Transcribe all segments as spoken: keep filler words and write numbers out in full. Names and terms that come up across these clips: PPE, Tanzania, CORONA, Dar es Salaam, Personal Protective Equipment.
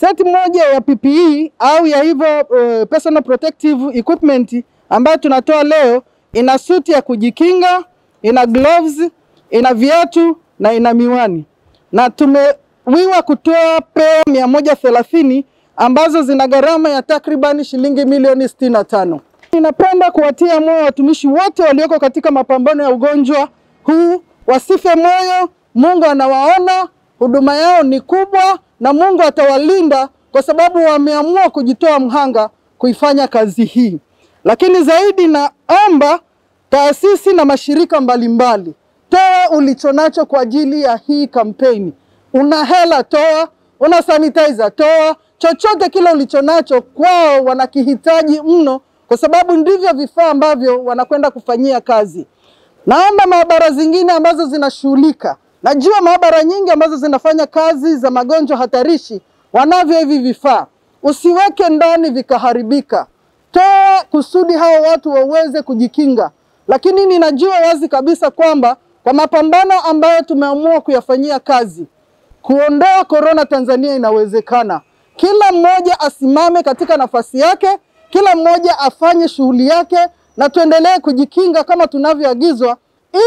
Seti moja ya P P E au ya hivyo uh, Personal Protective Equipment ambayo tunatoa leo ina suti ya kujikinga, ina gloves, ina viatu na ina miwani. Na tumewiwa kutoa peo mia moja thelathini ambazo zina gharama ya takribani shilingi milioni sitini na tano. Ninapenda kuwatia moyo watumishi wote walioko katika mapambano ya ugonjwa huu, wasife moyo. Mungu anawaona, huduma yao ni kubwa na Mungu atawalinda kwa sababu wameamua kujitoa mhanga kuifanya kazi hii. Lakini zaidi naomba taasisi na mashirika mbalimbali, toa ulichonacho kwa ajili ya hii kampeni. Una hela toa, una sanitizer toa, chochote kile ulichonacho kwao wanakihitaji mno kwa sababu ndivyo vifaa ambavyo wanakwenda kufanyia kazi. Naomba maabara zingine ambazo zinashughulika, najua maabara nyingi ambazo zinafanya kazi za magonjwa hatarishi wanavyo hivi vifaa. Usiweke ndani vikaharibika. Toa kusudi hao watu waweze kujikinga. Lakini ninajua wazi kabisa kwamba kwa mapambano ambayo tumeamua kuyafanyia kazi, kuondoa korona Tanzania inawezekana. Kila mmoja asimame katika nafasi yake, kila mmoja afanye shughuli yake na tuendelee kujikinga kama tunavyoagizwa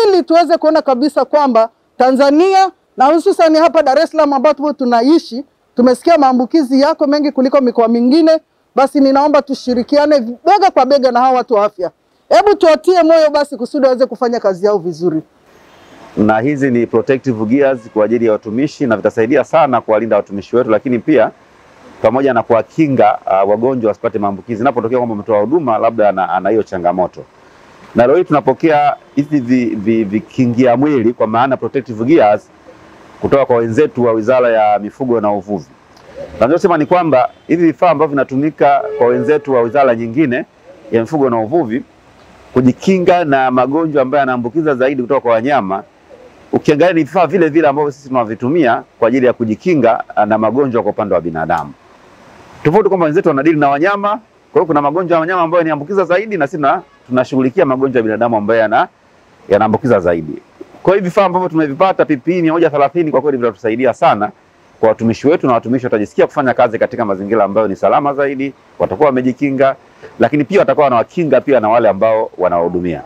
ili tuweze kuona kabisa kwamba Tanzania na hususan hapa Dar es Salaam ambapo tunaishi, tumesikia maambukizi yako mengi kuliko mikoa mingine, basi ninaomba tushirikiane bega kwa bega na hawa watu wa afya. Hebu tuatie moyo basi kusudi waweze kufanya kazi yao vizuri. Na hizi ni protective gears kwa ajili ya watumishi na vitasaidia sana kuwalinda watumishi wetu, lakini pia pamoja na kuwakinga uh, wagonjwa wasipate maambukizi. Napotokea kwamba mtoa huduma labda ana, ana hiyo changamoto. Na leo tunapokea hizi vikingia vi, vi mwili kwa maana protective gears kutoka kwa wenzetu wa Wizara ya Mifugo na Uvuvi. Na tunasema ni kwamba hivi vifaa ambavyo vinatumika kwa wenzetu wa wizara nyingine ya mifugo na uvuvi kujikinga na magonjwa ambayo yanaambukiza zaidi kutoka kwa wanyama, ukiangalia ni vifaa vile vile ambavyo sisi tunavitumia kwa ajili ya kujikinga na magonjwa kwa upande wa binadamu. Tofauti kwamba wenzetu wanadili na wanyama, kwa hiyo kuna magonjwa ya wanyama ambayo yanaambukiza zaidi na sisi tunashughulikia magonjwa ya binadamu ambayo yana yanaambukiza zaidi. Kwa hiyo vifaa ambavyo tumevipata P P E mia moja thelathini kwa kweli vitatusaidia sana kwa watumishi wetu, na watumishi watajisikia kufanya kazi katika mazingira ambayo ni salama zaidi, watakuwa wamejikinga, lakini pia watakuwa wanawakinga pia na wale ambao wanawahudumia.